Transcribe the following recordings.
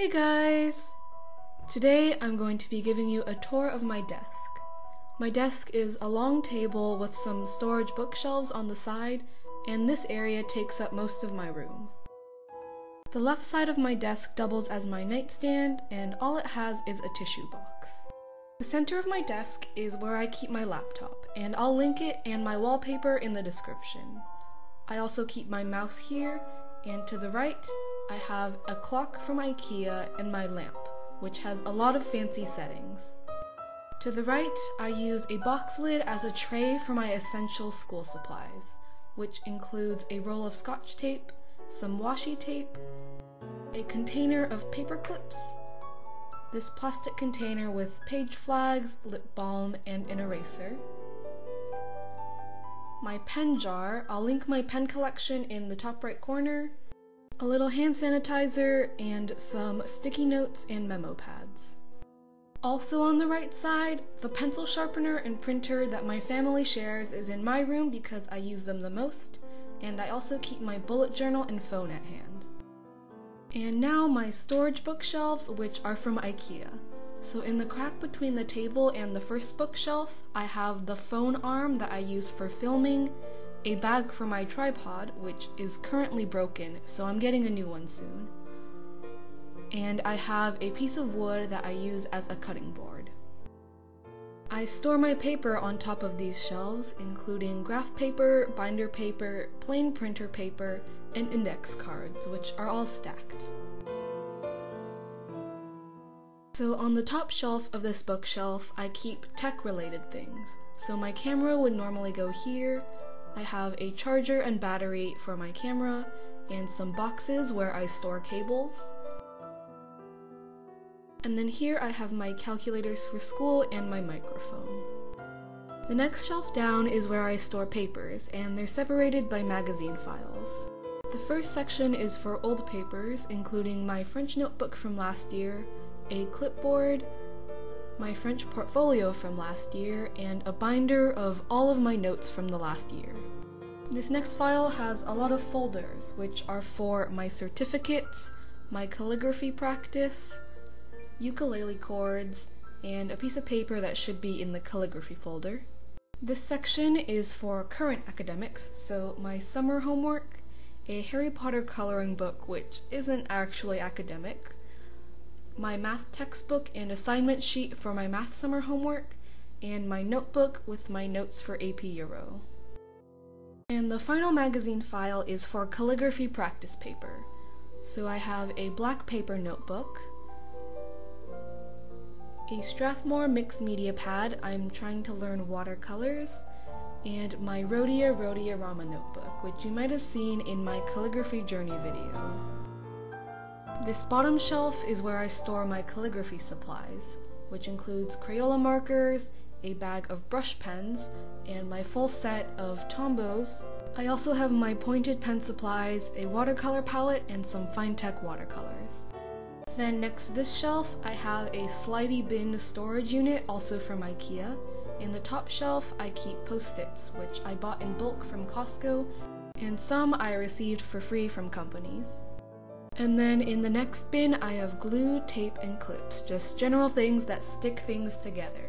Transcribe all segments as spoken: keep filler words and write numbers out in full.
Hey guys! Today I'm going to be giving you a tour of my desk. My desk is a long table with some storage bookshelves on the side, and this area takes up most of my room. The left side of my desk doubles as my nightstand, and all it has is a tissue box. The center of my desk is where I keep my laptop, and I'll link it and my wallpaper in the description. I also keep my mouse here, and to the right, I have a clock from IKEA and my lamp, which has a lot of fancy settings. To the right, I use a box lid as a tray for my essential school supplies, which includes a roll of Scotch tape, some washi tape, a container of paper clips, this plastic container with page flags, lip balm, and an eraser. My pen jar, I'll link my pen collection in the top right corner, a little hand sanitizer, and some sticky notes and memo pads. Also on the right side, the pencil sharpener and printer that my family shares is in my room because I use them the most, and I also keep my bullet journal and phone at hand. And now my storage bookshelves, which are from IKEA. So in the crack between the table and the first bookshelf, I have the phone arm that I use for filming, a bag for my tripod, which is currently broken, so I'm getting a new one soon, and I have a piece of wood that I use as a cutting board. I store my paper on top of these shelves, including graph paper, binder paper, plain printer paper, and index cards, which are all stacked. So on the top shelf of this bookshelf, I keep tech-related things. So my camera would normally go here, I have a charger and battery for my camera, and some boxes where I store cables. And then here I have my calculators for school and my microphone. The next shelf down is where I store papers, and they're separated by magazine files. The first section is for old papers, including my French notebook from last year, a clipboard, my French portfolio from last year, and a binder of all of my notes from the last year. This next file has a lot of folders, which are for my certificates, my calligraphy practice, ukulele chords, and a piece of paper that should be in the calligraphy folder. This section is for current academics, so my summer homework, a Harry Potter coloring book which isn't actually academic, my math textbook and assignment sheet for my math summer homework, and my notebook with my notes for A P Euro. And the final magazine file is for calligraphy practice paper. So I have a black paper notebook, a Strathmore mixed media pad, I'm trying to learn watercolors, and my Rhodia Rhodiarama notebook, which you might have seen in my calligraphy journey video. This bottom shelf is where I store my calligraphy supplies, which includes Crayola markers, a bag of brush pens, and my full set of Tombows. I also have my pointed pen supplies, a watercolor palette, and some Fine Tech watercolors. Then next to this shelf, I have a slidey bin storage unit, also from IKEA. In the top shelf, I keep Post-its, which I bought in bulk from Costco, and some I received for free from companies. And then in the next bin, I have glue, tape, and clips, just general things that stick things together,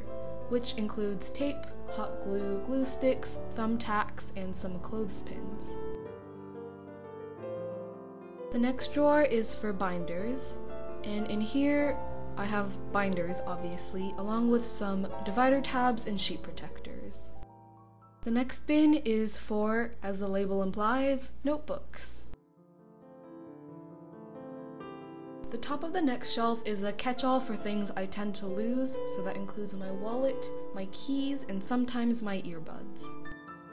which includes tape, hot glue, glue sticks, thumbtacks, and some clothespins. The next drawer is for binders, and in here I have binders, obviously, along with some divider tabs and sheet protectors. The next bin is for, as the label implies, notebooks. The top of the next shelf is a catch-all for things I tend to lose, so that includes my wallet, my keys, and sometimes my earbuds.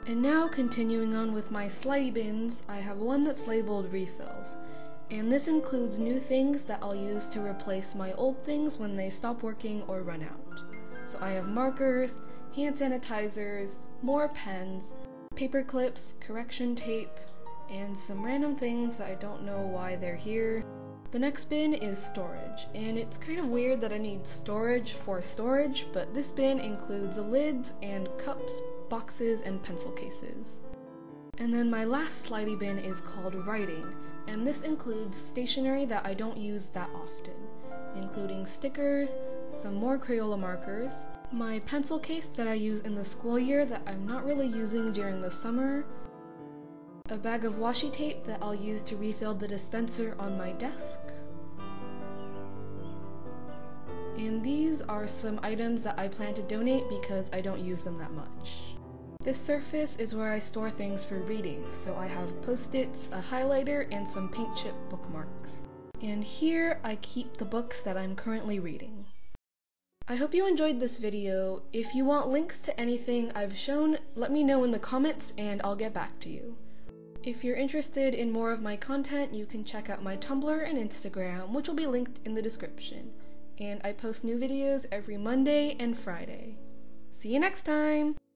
And now, continuing on with my slidey bins, I have one that's labeled refills, and this includes new things that I'll use to replace my old things when they stop working or run out. So I have markers, hand sanitizers, more pens, paper clips, correction tape, and some random things that I don't know why they're here. The next bin is storage, and it's kind of weird that I need storage for storage, but this bin includes lids and cups, boxes, and pencil cases. And then my last slidey bin is called writing, and this includes stationery that I don't use that often. including stickers, some more Crayola markers, my pencil case that I use in the school year that I'm not really using during the summer, a bag of washi tape that I'll use to refill the dispenser on my desk, and these are some items that I plan to donate because I don't use them that much. This surface is where I store things for reading, so I have post-its, a highlighter, and some paint chip bookmarks. And here I keep the books that I'm currently reading. I hope you enjoyed this video. If you want links to anything I've shown, let me know in the comments and I'll get back to you. If you're interested in more of my content, you can check out my Tumblr and Instagram, which will be linked in the description. And I post new videos every Monday and Friday. See you next time!